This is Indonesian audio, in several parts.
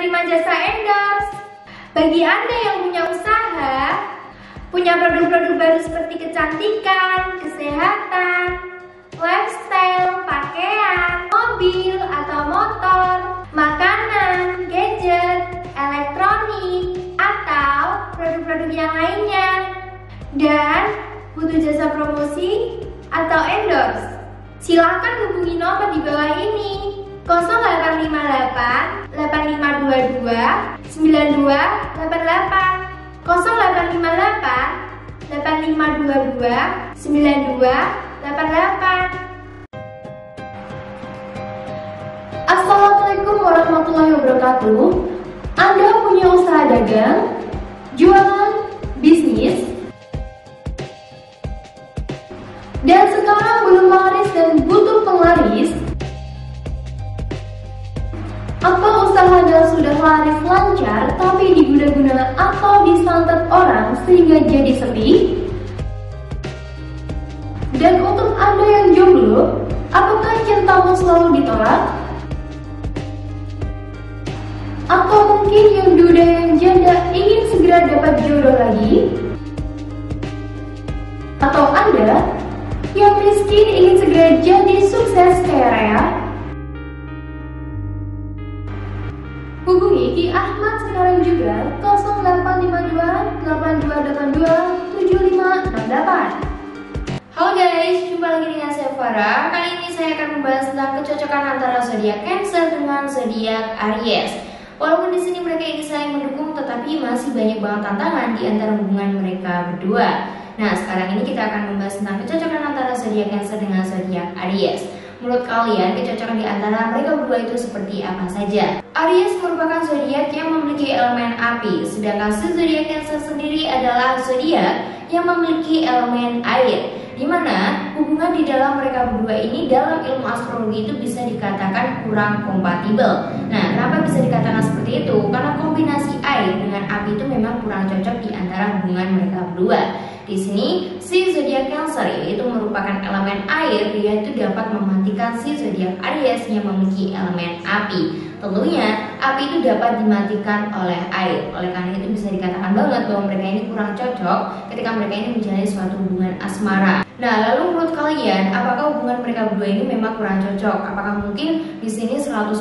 menerima jasa endorse. Bagi Anda yang punya usaha, punya produk-produk baru seperti kecantikan, kesehatan, lifestyle, pakaian, mobil atau motor, makanan, gadget, elektronik, atau produk-produk yang lainnya, dan butuh jasa promosi atau endorse, silakan hubungi nomor di bawah ini 0858 8522 9288 0858 8522 9288. Assalamualaikum warahmatullahi wabarakatuh. Anda punya usaha dagang, jualan, bisnis, dan sekarang belum laris dan butuh penglaris, atau usaha yang sudah laris lancar tapi diguna-guna atau disantet orang sehingga jadi sepi. Dan untuk Anda yang jomblo, apakah cintamu selalu ditolak? Atau mungkin yang duda yang janda ingin segera dapat jodoh lagi? Atau Anda yang miskin ingin segera jadi sukses kaya raya? Hubungi Ki Ahmad sekarang juga 0852 8282 7568. Halo guys, jumpa lagi dengan saya Farah. Kali ini saya akan membahas tentang kecocokan antara zodiak Cancer dengan zodiak Aries. Walaupun di sini mereka ini saling mendukung, tetapi masih banyak banget tantangan di antara hubungan mereka berdua. Nah, sekarang ini kita akan membahas tentang kecocokan antara zodiak Cancer dengan zodiak Aries. Menurut kalian, kecocokan di antara mereka berdua itu seperti apa saja? Aries merupakan zodiak yang memiliki elemen api, sedangkan zodiak Cancer sendiri adalah zodiak yang memiliki elemen air. Di mana hubungan di dalam mereka berdua ini dalam ilmu astrologi itu bisa dikatakan kurang kompatibel. Nah, kenapa bisa dikatakan seperti itu? Karena kombinasi air dengan api itu memang kurang cocok di antara hubungan mereka berdua. Di sini, si zodiak Cancer yaitu merupakan elemen air, dia itu dapat mematikan si zodiak Aries yang memiliki elemen api. Tentunya, api itu dapat dimatikan oleh air. Oleh karena itu bisa dikatakan banget bahwa mereka ini kurang cocok ketika mereka ini menjalani suatu hubungan asmara. Nah, lalu menurut kalian, apakah hubungan mereka berdua ini memang kurang cocok? Apakah mungkin di sini 100%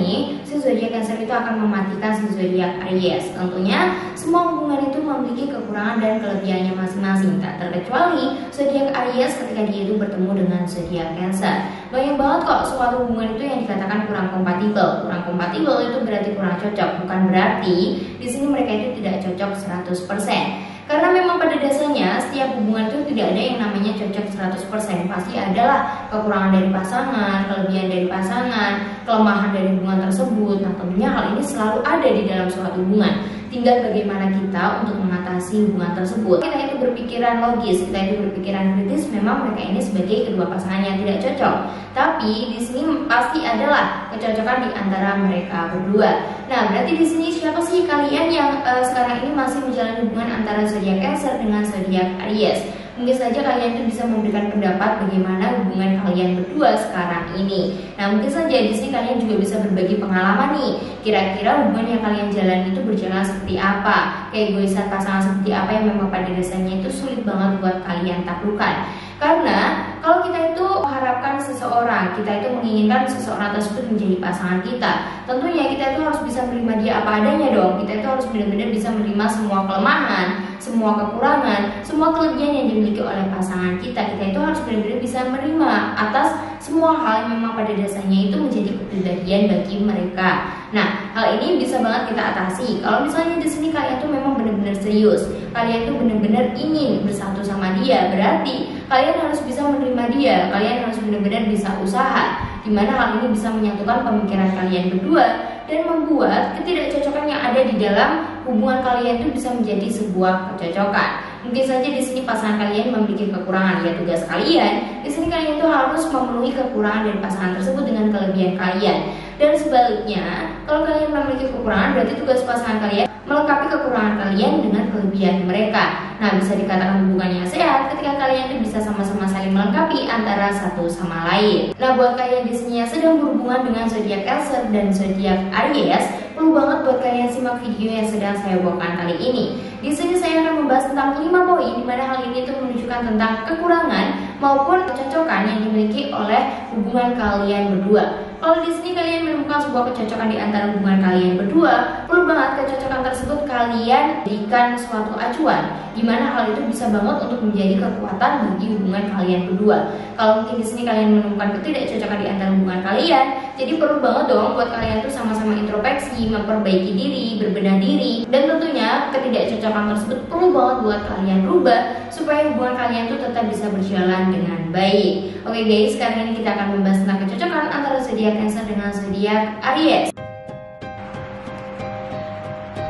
nih si zodiak Cancer itu akan mematikan si zodiak Aries? Tentunya, semua hubungan itu memiliki kekurangan dan kelebihannya masing-masing. Tak terkecuali zodiak Aries ketika dia itu bertemu dengan zodiak Cancer. Banyak banget kok suatu hubungan itu yang dikatakan kurang kompatibel. Kurang kompatibel itu berarti kurang cocok, bukan berarti di sini mereka itu tidak cocok 100%. Karena memang pada dasarnya setiap hubungan itu tidak ada yang namanya cocok 100%. Pasti adalah kekurangan dari pasangan, kelebihan dari pasangan, kelemahan dari hubungan tersebut. Nah, tentunya hal ini selalu ada di dalam suatu hubungan. Tinggal bagaimana kita untuk mengatasi hubungan tersebut. Kita itu berpikiran logis, kita itu berpikiran kritis. Memang mereka ini sebagai kedua pasangan yang tidak cocok. Tapi di sini pasti adalah kecocokan di antara mereka berdua. Nah, berarti di sini siapa sih kalian yang sekarang ini masih menjalani hubungan antara zodiak Cancer dengan zodiak Aries? Mungkin saja kalian itu bisa memberikan pendapat bagaimana hubungan kalian berdua sekarang ini. Nah, mungkin saja di sini kalian juga bisa berbagi pengalaman nih. Kira-kira hubungan yang kalian jalani itu berjalan seperti apa? Keegoisan pasangan seperti apa yang memang pada dasarnya itu sulit banget buat kalian taklukkan. Karena kalau kita itu mengharapkan seseorang, kita itu menginginkan seseorang tersebut menjadi pasangan kita. Tentunya kita itu harus bisa menerima dia apa adanya dong. Kita itu harus benar-benar bisa menerima semua kelemahan, semua kekurangan, semua kelebihan yang dimiliki oleh pasangan kita. Kita itu harus benar-benar bisa menerima atas semua hal yang memang pada dasarnya itu menjadi kepribadian bagi mereka. Nah, hal ini bisa banget kita atasi. Kalau misalnya di sini kalian tuh memang benar-benar serius, kalian tuh benar-benar ingin bersatu sama dia, berarti kalian harus bisa menerima dia. Kalian harus benar-benar bisa usaha, dimana hal ini bisa menyatukan pemikiran kalian berdua dan membuat ketidakcocokan yang ada di dalam hubungan kalian itu bisa menjadi sebuah kecocokan. Mungkin saja di sini pasangan kalian memiliki kekurangan, ya tugas kalian di sini kalian itu harus memenuhi kekurangan dari pasangan tersebut dengan kelebihan kalian. Dan sebaliknya, kalau kalian memiliki kekurangan, berarti tugas pasangan kalian melengkapi kekurangan kalian dengan kelebihan mereka. Nah, bisa dikatakan hubungannya sehat ketika kalian itu bisa sama-sama saling melengkapi antara satu sama lain. Nah, buat kalian di sini yang sedang berhubungan dengan zodiak Cancer dan zodiak Aries, perlu banget buat kalian simak video yang sedang saya bawakan kali ini. Di sini saya akan membahas tentang 5 poin di mana hal ini tuh menunjukkan tentang kekurangan maupun kecocokan yang dimiliki oleh hubungan kalian berdua. Kalau di sini kalian menemukan sebuah kecocokan di antara hubungan kalian berdua, perlu banget kecocokan tersebut kalian jadikan suatu acuan, di mana hal itu bisa banget untuk menjadi kekuatan bagi hubungan kalian berdua. Kalau mungkin di sini kalian menemukan ketidakcocokan di antara hubungan kalian, jadi perlu banget dong buat kalian tuh sama-sama introspeksi, memperbaiki diri, berbenah diri, dan tentunya ketidakcocokan tersebut perlu banget buat kalian rubah supaya hubungan kalian tuh tetap bisa berjalan dengan baik. Oke guys, sekarang ini kita akan membahas tentang kecocokan antara zodiak Cancer dengan zodiak Aries.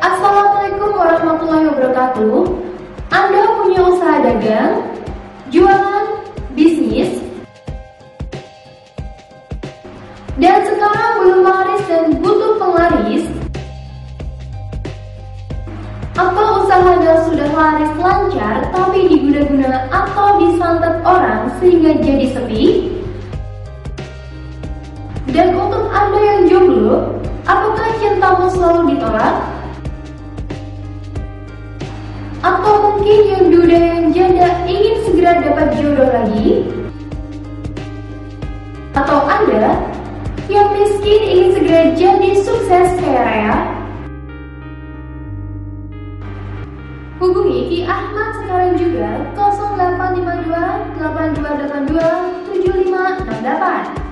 Assalamualaikum warahmatullahi wabarakatuh. Anda punya usaha dagang, jualan, bisnis, dan sekarang belum laris dan butuh penglaris, atau usaha Anda sudah laris lancar tapi diguna-guna atau disantet orang sehingga jadi sepi. Dan untuk Anda yang jomblo, apakah cintamu selalu ditolak? Atau mungkin yang duda yang janda ingin segera dapat jodoh lagi? Atau Anda yang miskin ingin segera jadi sukses kaya raya? Hubungi Ki Ahmad sekarang juga 0852 8282 7568.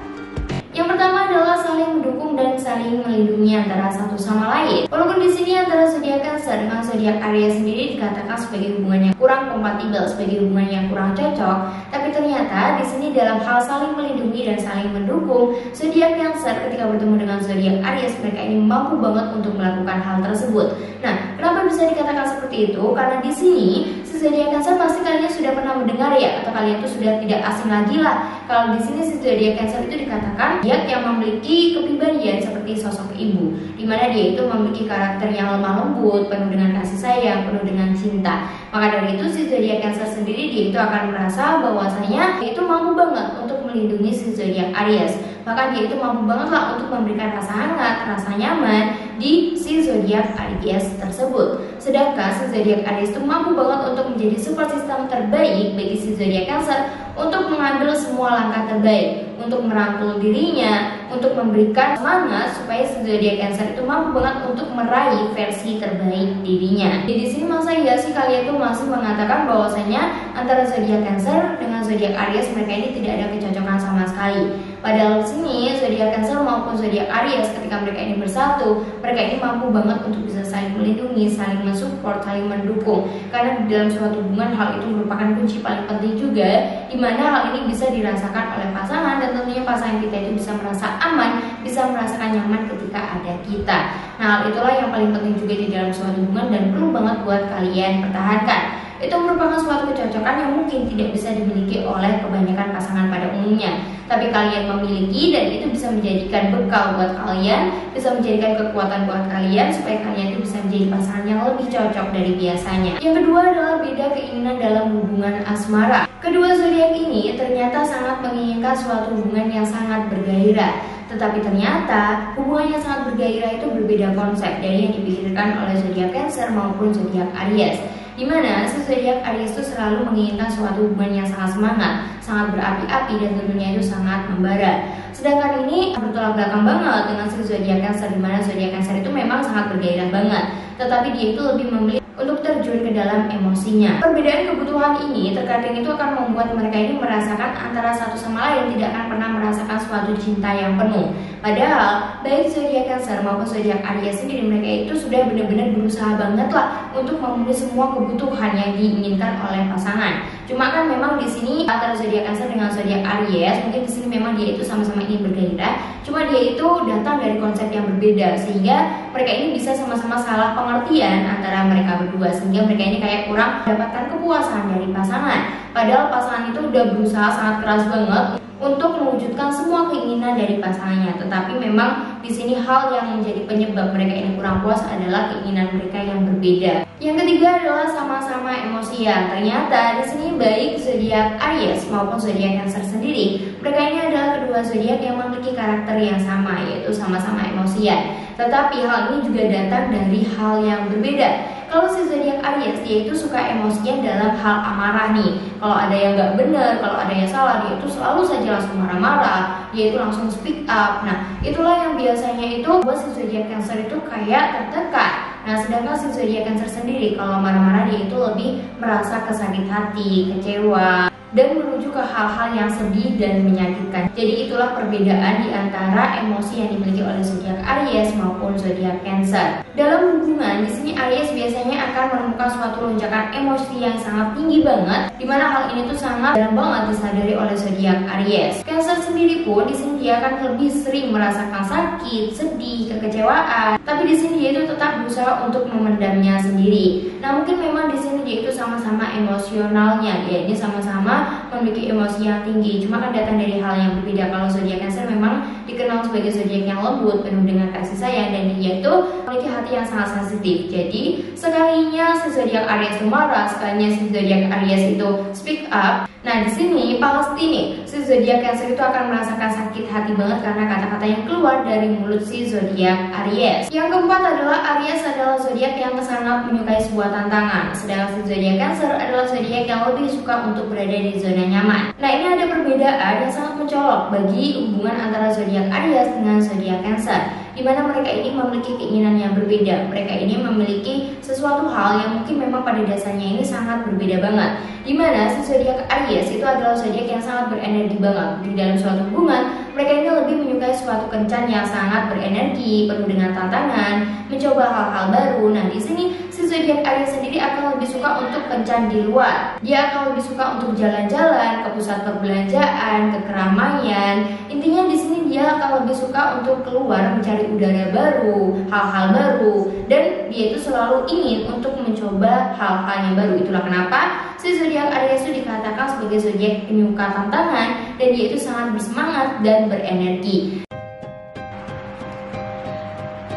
Yang pertama adalah saling mendukung dan saling melindungi antara satu sama lain. Walaupun di sini antara zodiak Cancer dengan zodiak Aries sendiri dikatakan sebagai hubungan yang kurang kompatibel, sebagai hubungan yang kurang cocok, tapi ternyata di sini dalam hal saling melindungi dan saling mendukung, zodiak Cancer ketika bertemu dengan zodiak Aries mereka ini mampu banget untuk melakukan hal tersebut. Nah, kenapa bisa dikatakan seperti itu? Karena di sini zodiak Cancer pasti kalian sudah pernah mendengar ya, atau kalian tuh sudah tidak asing lagi lah. Kalau di sini zodiak Cancer itu dikatakan zodiak yang memiliki kepribadian seperti sosok ibu, dimana dia itu memiliki karakter yang lemah lembut, penuh dengan kasih sayang, penuh dengan cinta. Maka dari itu zodiak Cancer sendiri dia itu akan merasa bahwasanya dia itu mampu banget untuk melindungi zodiak Aries. Maka dia itu mampu banget lah untuk memberikan rasa hangat, rasa nyaman di si zodiak Aries tersebut. Sedangkan si zodiak Aries itu mampu banget untuk menjadi support system terbaik bagi si zodiak Cancer untuk mengambil semua langkah terbaik, untuk merangkul dirinya, untuk memberikan semangat supaya si zodiak Cancer itu mampu banget untuk meraih versi terbaik dirinya. Jadi di sini masa iya sih kalian tuh masih mengatakan bahwasanya antara zodiak Cancer dengan zodiak Aries mereka ini tidak ada kecocokan sama sekali. Padahal di sini zodiak Cancer maupun zodiak Aries ketika mereka ini bersatu, mereka ini mampu banget untuk bisa saling melindungi, saling mensupport, saling mendukung. Karena di dalam suatu hubungan hal itu merupakan kunci paling penting juga, di mana hal ini bisa dirasakan oleh pasangan dan tentunya pasangan kita itu bisa merasa aman, bisa merasakan nyaman ketika ada kita. Nah, hal itulah yang paling penting juga di dalam suatu hubungan dan perlu banget buat kalian pertahankan. Itu merupakan suatu kecocokan yang mungkin tidak bisa dimiliki oleh kebanyakan pasangan pada umumnya, tapi kalian memiliki dan itu bisa menjadikan bekal buat kalian, bisa menjadikan kekuatan buat kalian supaya kalian itu bisa menjadi pasangan yang lebih cocok dari biasanya. Yang kedua adalah beda keinginan dalam hubungan asmara. Kedua zodiak ini ternyata sangat menginginkan suatu hubungan yang sangat bergairah. Tetapi ternyata hubungan yang sangat bergairah itu berbeda konsep dari yang dipikirkan oleh zodiak Cancer maupun zodiak Aries. Di mana si zodiak Aries itu selalu menginginkan suatu hubungan yang sangat semangat, sangat berapi-api dan tentunya itu sangat membara. Sedangkan ini bertolak belakang banget dengan si zodiak Cancer, di mana zodiak Cancer itu memang sangat bergairah banget, tetapi dia itu lebih memilih untuk terjun ke dalam emosinya. Perbedaan kebutuhan ini terkadang itu akan membuat mereka ini merasakan antara satu sama lain tidak akan pernah merasakan suatu cinta yang penuh. Padahal baik zodiak Cancer maupun zodiak Aries sendiri mereka itu sudah benar-benar berusaha banget lah untuk memenuhi semua kebutuhan yang diinginkan oleh pasangan. Cuma kan memang di sini antara zodiak Cancer dengan zodiak Aries mungkin di sini memang dia itu sama-sama ingin bergairah, cuma dia itu datang dari konsep yang berbeda sehingga mereka ini bisa sama-sama salah pengertian antara mereka berdua, sehingga mereka ini kayak kurang mendapatkan kepuasan dari pasangan. Padahal pasangan itu udah berusaha sangat keras banget untuk mewujudkan semua keinginan dari pasangannya. Tetapi memang di sini hal yang menjadi penyebab mereka ini kurang puas adalah keinginan mereka yang berbeda. Yang ketiga adalah sama-sama emosian. Ternyata di sini baik zodiak Aries maupun zodiak Cancer sendiri, mereka ini adalah kedua zodiak yang memiliki karakter yang sama, yaitu sama-sama emosian. Tetapi hal ini juga datang dari hal yang berbeda. Kalau si zodiak Aries, dia itu suka emosinya dalam hal amarah nih. Kalau ada yang gak bener, kalau ada yang salah, dia itu selalu saja langsung marah-marah, dia itu langsung speak up. Nah, itulah yang biasanya itu buat si zodiak Cancer itu kayak tertekan. Nah, sedangkan si zodiak Cancer sendiri, kalau marah-marah dia itu lebih merasa kesakit hati, kecewa, dan menuju ke hal-hal yang sedih dan menyakitkan. Jadi itulah perbedaan di antara emosi yang dimiliki oleh zodiak Aries maupun zodiak Cancer. Dalam hubungan, di sini Aries biasanya akan menemukan suatu lonjakan emosi yang sangat tinggi banget, dimana hal ini tuh sangat jarang banget disadari oleh zodiak Aries. Cancer sendiri pun di sini dia akan lebih sering merasakan sakit, sedih, kekecewaan. Tapi di sini dia itu tetap berusaha untuk memendamnya sendiri. Nah, mungkin memang di sini dia itu sama-sama emosionalnya, ya, ini sama-sama memiliki emosi yang tinggi, cuma kan datang dari hal yang berbeda. Kalau zodiak Cancer memang dikenal sebagai zodiak yang lembut, penuh dengan kasih sayang, dan dia itu memiliki hati yang sangat sensitif. Jadi sekalinya si zodiak Aries marah, sekalinya si zodiak Aries itu speak up. Nah, di sini pasti nih si zodiak Cancer itu akan merasakan sakit hati banget karena kata-kata yang keluar dari mulut si zodiak Aries. Yang keempat adalah Aries adalah zodiak yang sangat menyukai sebuah tantangan, sedangkan si zodiak Cancer adalah zodiak yang lebih suka untuk berada di zona nyaman. Nah, ini ada perbedaan yang sangat mencolok bagi hubungan antara zodiak Aries dengan zodiak Cancer, di mana mereka ini memiliki keinginan yang berbeda. Mereka ini memiliki sesuatu hal yang mungkin memang pada dasarnya ini sangat berbeda banget. Di mana si zodiak Aries itu adalah zodiak yang sangat berenergi banget. Di dalam suatu hubungan, mereka ini lebih menyukai suatu kencan yang sangat berenergi, penuh dengan tantangan, mencoba hal-hal baru. Nah, di sini si zodiak Aries sendiri akan lebih suka untuk kencan di luar. Dia akan lebih suka untuk jalan-jalan ke pusat perbelanjaan, ke keramaian. Intinya di sini dia akan lebih suka untuk keluar mencari udara baru, hal-hal baru, dan dia itu selalu ingin untuk mencoba hal-hal yang baru. Itulah kenapa si zodiak Aries itu dikatakan sebagai zodiak penyuka tantangan, dan dia itu sangat bersemangat dan berenergi.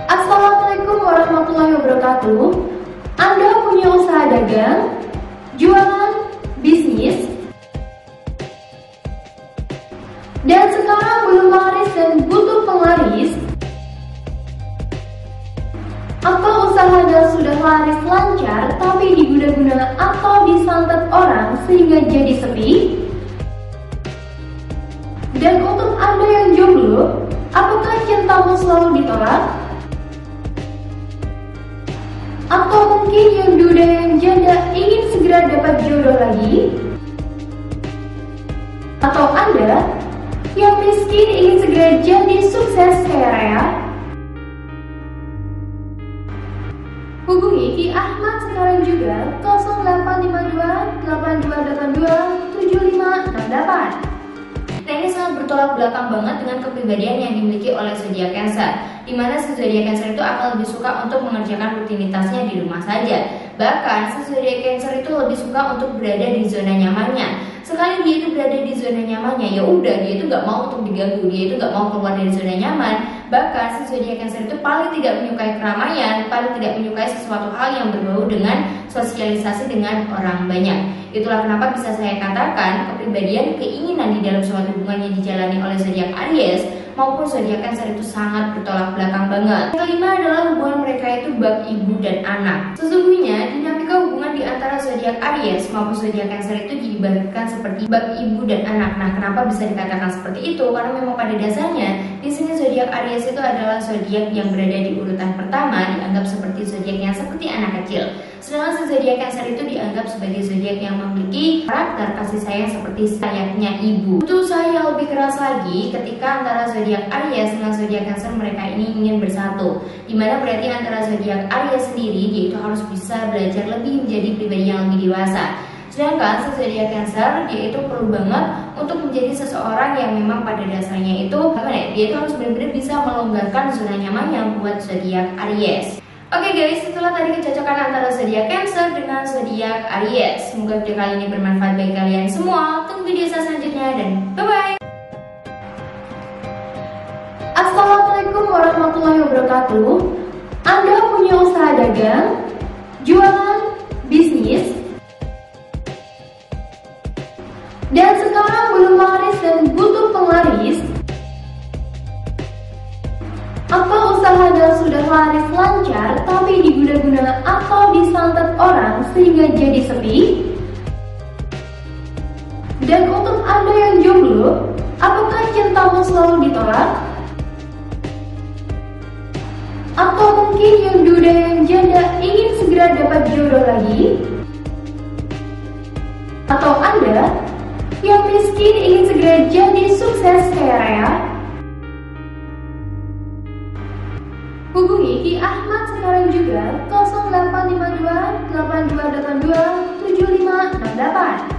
Assalamualaikum warahmatullahi wabarakatuh. Anda punya usaha dagang, jualan, bisnis, dan sekarang belum laris dan butuh penglaris, atau usahanya sudah laris lancar tapi diguna-guna atau disantet orang sehingga jadi sepi? Dan untuk Anda yang jomblo, apakah cintamu selalu ditolak? Atau mungkin yang duda yang janda ingin segera dapat jodoh lagi? Atau Anda yang miskin ingin segera jadi sukses kaya raya? Hubungi Ki Ahmad sekarang juga 0852 8282 7568. Nah, ini sangat bertolak belakang banget dengan kepribadian yang dimiliki oleh zodiak Cancer, di mana si zodiak Cancer itu akan lebih suka untuk mengerjakan rutinitasnya di rumah saja. Bahkan si zodiak Cancer itu lebih suka untuk berada di zona nyamannya. Sekali dia itu berada di zona nyamannya, ya udah, dia itu gak mau untuk diganggu, dia itu gak mau keluar dari zona nyaman. Bahkan si zodiak Cancer itu paling tidak menyukai keramaian, paling tidak menyukai sesuatu hal yang berbau dengan sosialisasi dengan orang banyak. Itulah kenapa bisa saya katakan kepribadian, keinginan di dalam suatu hubungan yang dijalani oleh zodiak Aries maupun zodiak Cancer itu sangat bertolak belakang banget. Yang kelima adalah hubungan mereka itu bab ibu dan anak. Sesungguhnya dinamika hubungan di antara zodiak Aries maupun zodiak Cancer itu diibaratkan seperti bab ibu dan anak. Nah, kenapa bisa dikatakan seperti itu? Karena memang pada dasarnya di sini zodiak Aries itu adalah zodiak yang berada di urutan pertama, dianggap seperti zodiak yang seperti anak kecil. Sedangkan zodiak Cancer itu dianggap sebagai zodiak yang memiliki karakter kasih sayang seperti sayangnya ibu. Butuh saya lebih keras lagi ketika antara zodiak Aries dengan zodiak Cancer mereka ini ingin bersatu. Dimana berarti antara zodiak Aries sendiri dia itu harus bisa belajar lebih menjadi pribadi yang lebih dewasa. Sedangkan si zodiak Cancer dia itu perlu banget untuk menjadi seseorang yang memang pada dasarnya itu dia itu harus benar-benar bisa melonggarkan zona nyaman yang buat zodiak Aries. Oke guys, itulah tadi kecocokan antara zodiak Cancer dengan zodiak Aries. Semoga video kali ini bermanfaat bagi kalian semua. Tunggu video saya selanjutnya dan bye-bye. Assalamualaikum warahmatullahi wabarakatuh. Anda punya usaha dagang, jualan, bisnis, dan sekarang belum laris dan butuh penglaris? Atau usaha dan sudah laris lancar tapi diguna-guna atau disantet orang sehingga jadi sepi? Dan untuk Anda yang jomblo, apakah cintamu selalu ditolak? Atau mungkin yang duda yang janda ingin segera dapat jodoh lagi? Atau Anda yang miskin ingin segera jadi sukses kaya raya? Hubungi Ki Ahmad sekarang juga 0852 8282 7568.